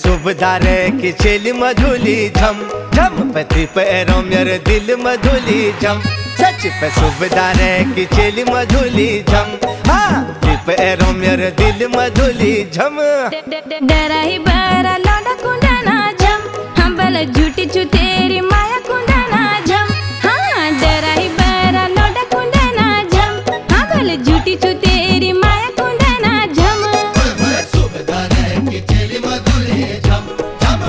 सुबधारे की चेली मधुली झम झम पति पैरों मेरे दिल मधुली झम सच पे सुबधारे की चेली मधुली झम हाँ पैरों मेरे दिल मधुली झम डरा ही बारा लौंडा कुंडाना झम हम बल झूठी छू तेरी माया कुंडाना झम हाँ डरा ही बारा लौंडा कुंडाना झम हम बल झूठी छू तेरी माया कुंडाना झम सुबधारे की चेली मधुली झम झम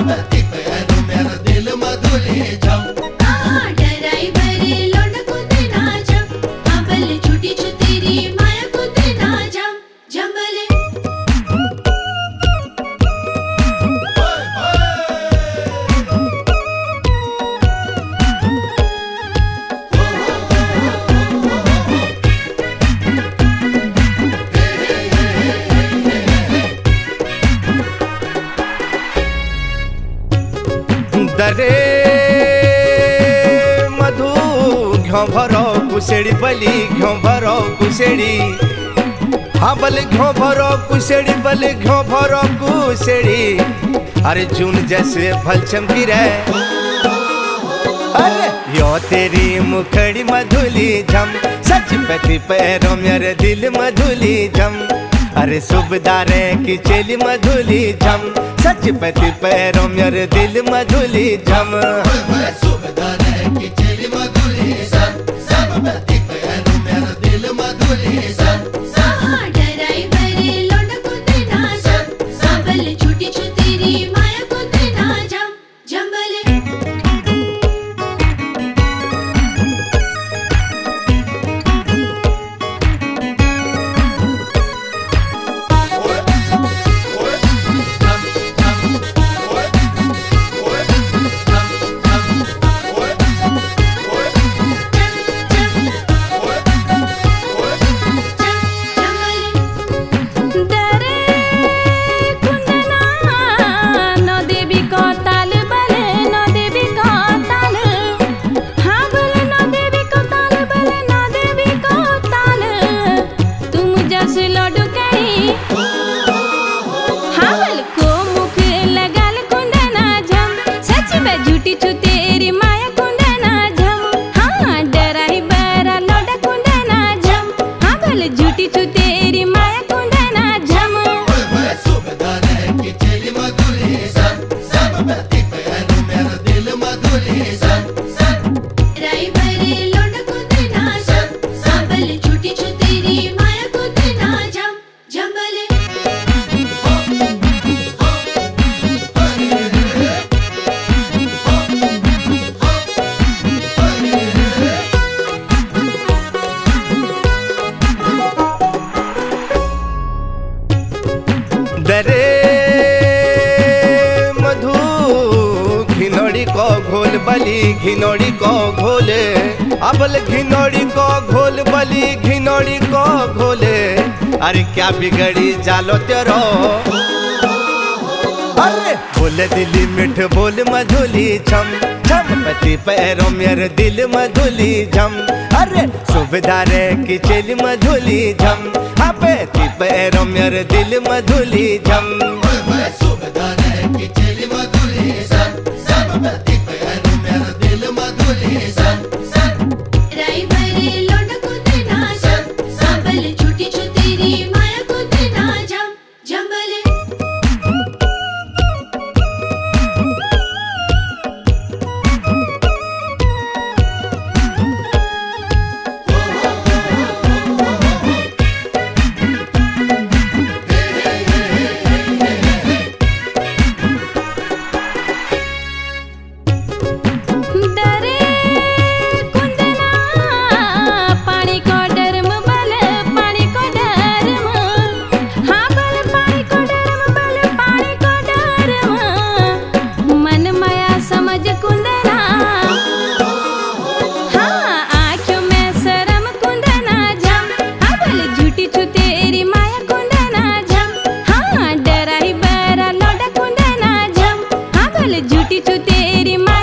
पैरों मेरे दिल मधुली झम दरे मधु घ्यों भरो कुसेड़ी बली घ्यों भरो कुसेड़ी हाँ बल घ्यों भरो कुसेड़ी बल घ्यों भरो कुसेड़ी अरे जून जैसे फल चमकी रे अरे यो तेरी मुखड़ी मधुली झम सच पति पैरों मेरे दिल मधुली झम अरे सुबधारे की चेली मधुली झम सच पति पैरों मेरे दिल मधुली झम सुबधारे की चेली मधुली पैरों मेरे दिल मधुली दरे मधु घिनोड़ी को घोल बली घिनोड़ी को घोले अबल घिनोड़ी को घोल बली घिनोड़ी को घोले अरे क्या बिगड़ी जालो तेरो अरे बोले दिली मिठ बोल मधुली झम झम पति पैरों मेरे दिल मधुली झम अरे सुबधारे की चेली मधुली झम पति पैरों मेरे दिल मधुली झम सुबधारे की चेली मधुली पति पैरों मेरे दिल मधुली झूठी छू तेरी माँ।